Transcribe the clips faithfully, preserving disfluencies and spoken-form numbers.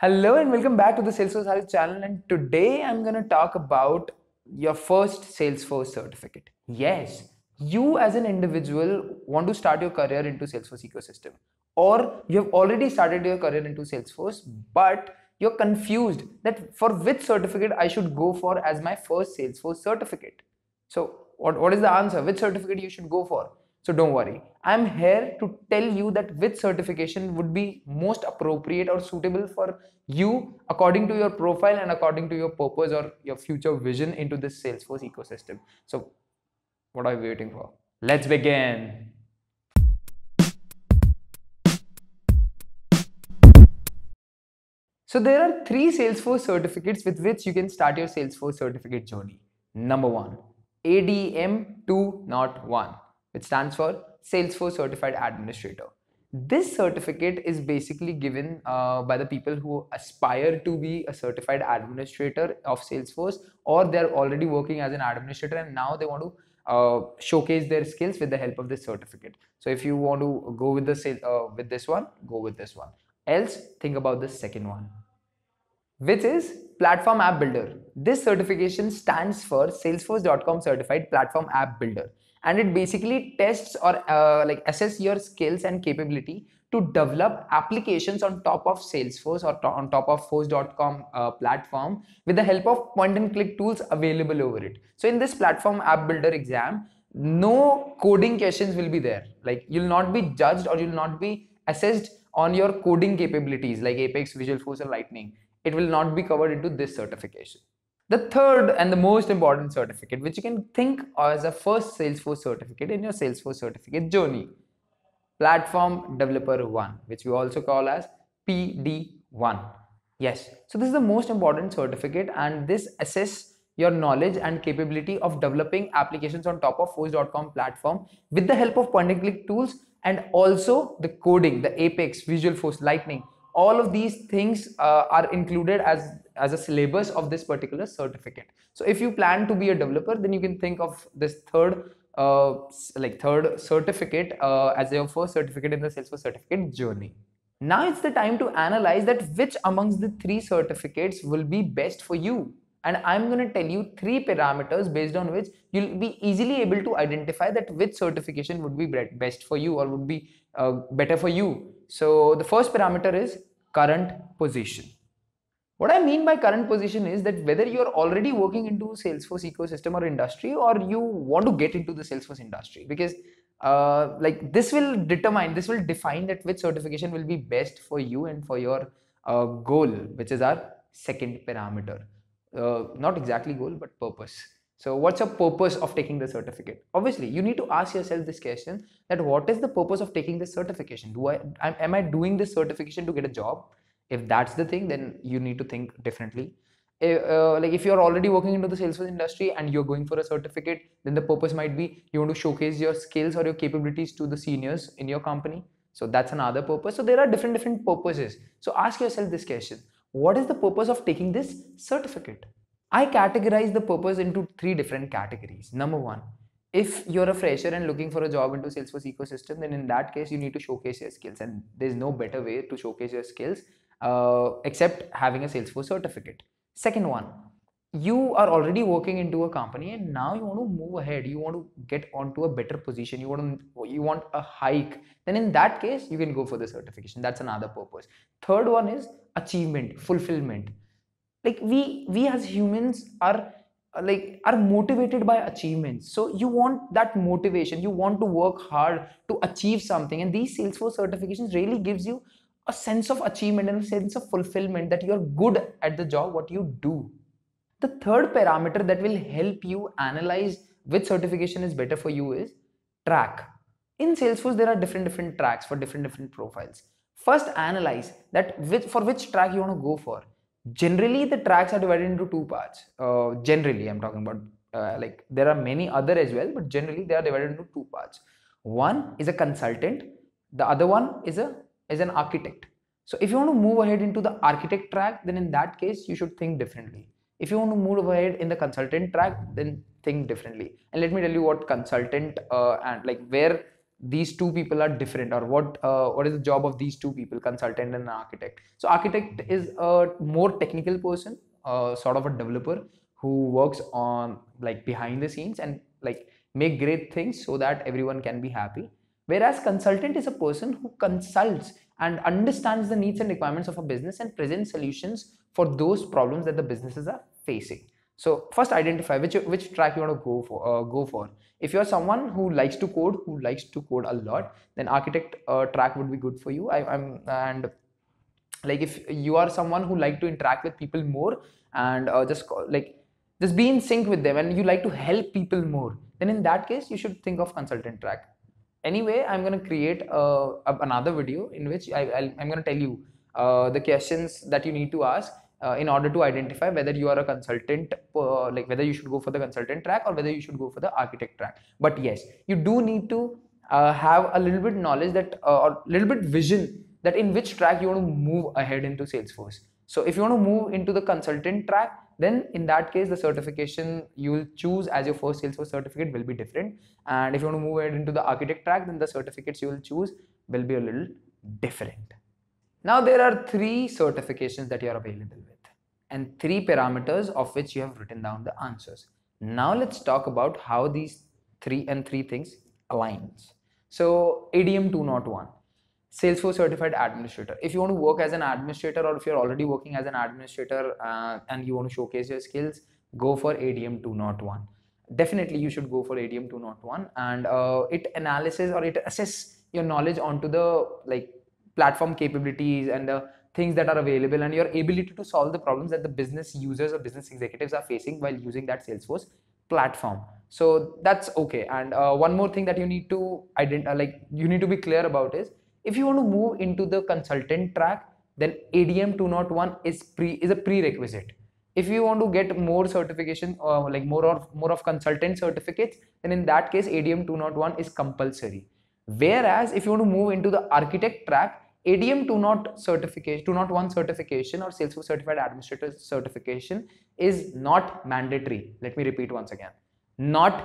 Hello and welcome back to the Salesforce Hulk channel, and today I'm going to talk about your first Salesforce certificate. Yes, you as an individual want to start your career into Salesforce ecosystem, or you've already started your career into Salesforce but you're confused that for which certificate I should go for as my first Salesforce certificate. So what, what is the answer? Which certificate you should go for? So don't worry, I'm here to tell you that which certification would be most appropriate or suitable for you according to your profile and according to your purpose or your future vision into this Salesforce ecosystem. So what are we waiting for? Let's begin. So there are three Salesforce certificates with which you can start your Salesforce certificate journey. Number one, A D M two oh one. It stands for Salesforce Certified Administrator. This certificate is basically given uh, by the people who aspire to be a certified administrator of Salesforce, or they're already working as an administrator and now they want to uh, showcase their skills with the help of this certificate. So if you want to go with, the, uh, with this one, go with this one. Else, think about the second one, which is Platform App Builder. This certification stands for Salesforce dot com Certified Platform App Builder. And it basically tests or uh, like assess your skills and capability to develop applications on top of Salesforce or to on top of Force dot com uh, platform with the help of point and click tools available over it. So in this Platform App Builder exam, no coding questions will be there. Like, you'll not be judged or you'll not be assessed on your coding capabilities like Apex, Visual Force or Lightning. It will not be covered into this certification. The third and the most important certificate, which you can think as a first Salesforce certificate in your Salesforce certificate journey, Platform Developer One, which we also call as P D one. Yes, so this is the most important certificate, and this assesses your knowledge and capability of developing applications on top of Force dot com platform with the help of point and click tools, and also the coding, the Apex, Visual Force, Lightning. All of these things uh, are included as, as a syllabus of this particular certificate. So if you plan to be a developer, then you can think of this third uh, like third certificate uh, as your first certificate in the Salesforce certificate journey. Now it's the time to analyze that which amongst the three certificates will be best for you. And I'm going to tell you three parameters based on which you'll be easily able to identify that which certification would be best for you or would be uh, better for you. So the first parameter is current position. What I mean by current position is that whether you're already working into Salesforce ecosystem or industry, or you want to get into the Salesforce industry, because uh, like this will determine, this will define that which certification will be best for you and for your uh, goal, which is our second parameter. Uh, not exactly goal, but purpose. So what's your purpose of taking the certificate? Obviously, you need to ask yourself this question, that what is the purpose of taking this certification? Do I, am I doing this certification to get a job? If that's the thing, then you need to think differently. Uh, like if you're already working into the Salesforce industry and you're going for a certificate, then the purpose might be you want to showcase your skills or your capabilities to the seniors in your company. So that's another purpose. So there are different, different purposes. So ask yourself this question. What is the purpose of taking this certificate? I categorize the purpose into three different categories. Number one, if you're a fresher and looking for a job into Salesforce ecosystem, then in that case, you need to showcase your skills, and there's no better way to showcase your skills uh, except having a Salesforce certificate. Second one, you are already working into a company and now you want to move ahead. You want to get onto a better position. You want to, you want a hike. Then in that case, you can go for the certification. That's another purpose. Third one is achievement, fulfillment. Like we, we as humans are like are motivated by achievements. So you want that motivation. You want to work hard to achieve something. And these Salesforce certifications really gives you a sense of achievement and a sense of fulfillment that you're good at the job, what you do. The third parameter that will help you analyze which certification is better for you is track. In Salesforce, there are different different tracks for different different profiles. First, analyze that which, for which track you want to go for. Generally, the tracks are divided into two parts. Uh, generally, I'm talking about uh, like there are many other as well, but generally they are divided into two parts. One is a consultant. The other one is a is an architect. So if you want to move ahead into the architect track, then in that case, you should think differently. If you want to move ahead in the consultant track, then think differently. And let me tell you what consultant uh, and like where these two people are different, or what uh, what is the job of these two people, consultant and architect. So architect is a more technical person, uh, sort of a developer who works on like behind the scenes and like make great things so that everyone can be happy. Whereas consultant is a person who consults and understands the needs and requirements of a business and presents solutions for those problems that the businesses are facing. So first identify which, which track you want to go for, uh, go for. If you're someone who likes to code, who likes to code a lot, then architect uh, track would be good for you. I, I'm and like if you are someone who like to interact with people more and uh, just like just be in sync with them and you like to help people more, then in that case you should think of consultant track. Anyway, I'm going to create uh, another video in which I, I'll, I'm going to tell you uh, the questions that you need to ask Uh, in order to identify whether you are a consultant, uh, like whether you should go for the consultant track or whether you should go for the architect track. But yes, you do need to uh, have a little bit knowledge that uh, or little bit vision that in which track you want to move ahead into Salesforce. So if you want to move into the consultant track, then in that case the certification you will choose as your first Salesforce certificate will be different, and if you want to move ahead into the architect track, then the certificates you will choose will be a little different. Now there are three certifications that you are available with and three parameters of which you have written down the answers. Now let's talk about how these three and three things aligns. So A D M two oh one, Salesforce Certified Administrator. If you want to work as an administrator or if you're already working as an administrator uh, and you want to showcase your skills, go for A D M two oh one. Definitely you should go for A D M two oh one, and uh, it analyzes or it assesses your knowledge onto the like platform capabilities and the things that are available and your ability to solve the problems that the business users or business executives are facing while using that Salesforce platform. So that's okay. And uh, one more thing that you need to identify, like you need to be clear about, is if you want to move into the consultant track, then A D M two oh one is pre is a prerequisite. If you want to get more certification or uh, like more or more of consultant certificates, then in that case A D M two oh one is compulsory. Whereas if you want to move into the architect track, A D M two oh one certification or Salesforce Certified Administrator certification is not mandatory. Let me repeat once again, not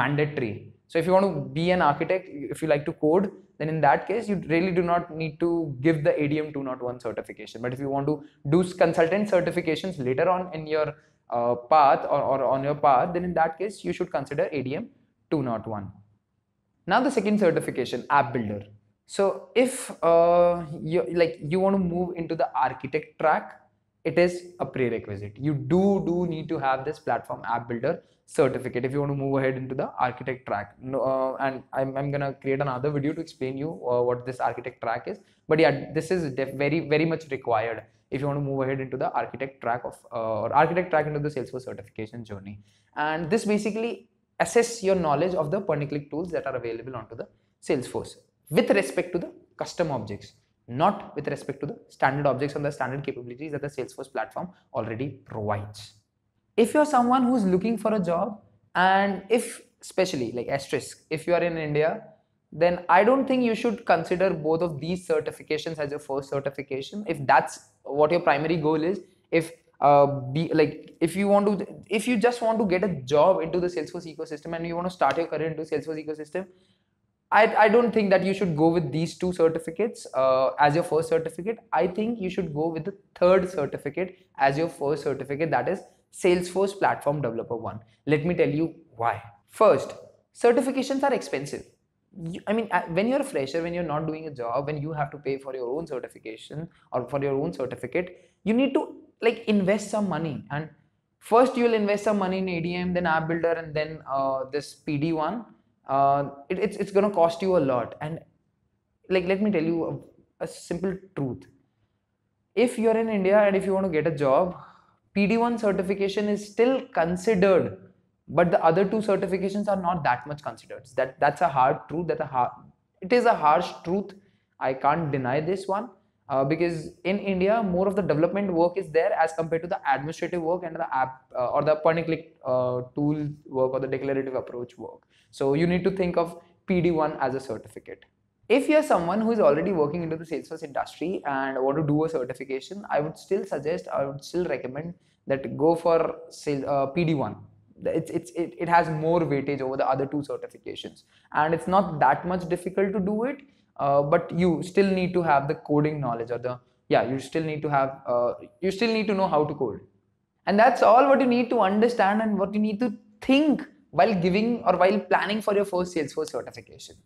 mandatory. So if you want to be an architect, if you like to code, then in that case you really do not need to give the A D M two oh one certification. But if you want to do consultant certifications later on in your uh, path or, or on your path, then in that case you should consider A D M two oh one. Now the second certification, App Builder. So if uh, you like you want to move into the architect track, it is a prerequisite. You do do need to have this Platform App Builder certificate if you want to move ahead into the architect track. No, uh, and I'm, I'm gonna create another video to explain you uh, what this architect track is. But yeah, this is very very much required if you want to move ahead into the architect track of uh, or architect track into the Salesforce certification journey. And this basically assess your knowledge of the point-and-click tools that are available onto the Salesforce with respect to the custom objects, not with respect to the standard objects and the standard capabilities that the Salesforce platform already provides. If you're someone who's looking for a job, and if especially like asterisk, if you are in India, then I don't think you should consider both of these certifications as your first certification. If that's what your primary goal is, if Uh, be like if you want to if you just want to get a job into the Salesforce ecosystem and you want to start your career into Salesforce ecosystem, I, I don't think that you should go with these two certificates uh, as your first certificate. I think you should go with the third certificate as your first certificate, that is Salesforce Platform Developer One. Let me tell you why. First, certifications are expensive. I mean, when you're a fresher, when you're not doing a job, when you have to pay for your own certification or for your own certificate, you need to like invest some money. And first you'll invest some money in A D M, then App Builder, and then uh, this P D one. Uh, it, it's it's gonna cost you a lot. And like let me tell you a, a simple truth. If you're in India and if you want to get a job, P D one certification is still considered, but the other two certifications are not that much considered. That that's a hard truth. That a hard it is a harsh truth. I can't deny this one. Uh, because in India, more of the development work is there as compared to the administrative work and the app uh, or the point-and-click uh, tool work or the declarative approach work. So you need to think of P D one as a certificate. If you're someone who is already working into the Salesforce industry and want to do a certification, I would still suggest, I would still recommend that go for sales, uh, P D one. it's it's it, it has more weightage over the other two certifications, and it's not that much difficult to do it, uh, but you still need to have the coding knowledge, or the yeah you still need to have uh, you still need to know how to code, and that's all what you need to understand and what you need to think while giving or while planning for your first Salesforce certification.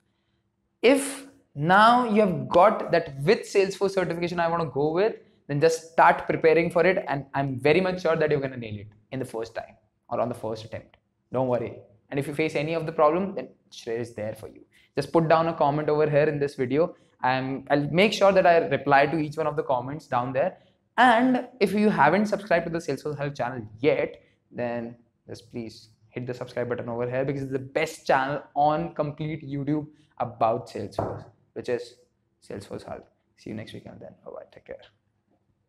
If now you have got that with Salesforce certification I want to go with, then just start preparing for it, and I'm very much sure that you're going to nail it in the first time or on the first attempt. Don't worry. And if you face any of the problem, then Shreya is there for you. Just put down a comment over here in this video. I'm, I'll make sure that I reply to each one of the comments down there. And if you haven't subscribed to the Salesforce Hulk channel yet, then just please hit the subscribe button over here, because it's the best channel on complete YouTube about Salesforce, which is Salesforce Hulk. See you next weekend then. Bye-bye. Take care.